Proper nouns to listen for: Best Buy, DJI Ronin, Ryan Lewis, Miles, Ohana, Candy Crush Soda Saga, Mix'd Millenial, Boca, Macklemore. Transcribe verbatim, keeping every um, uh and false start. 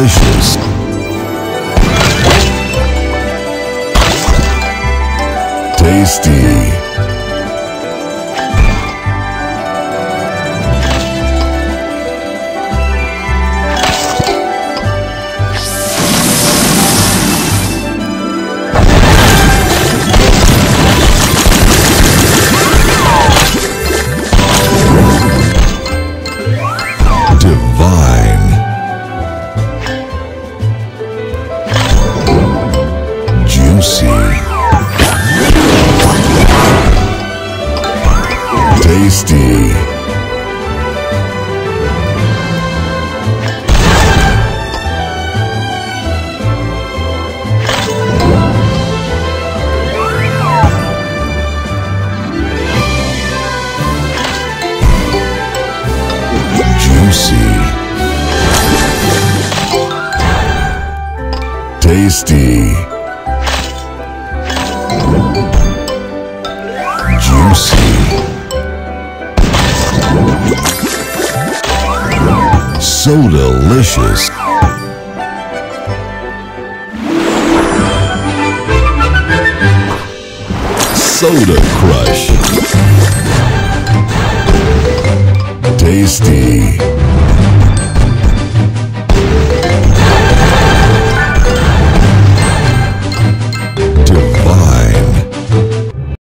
Delicious. Tasty. Divine. Juicy. Tasty. Juicy. Tasty. Juicy. So delicious. Soda Crush. Tasty.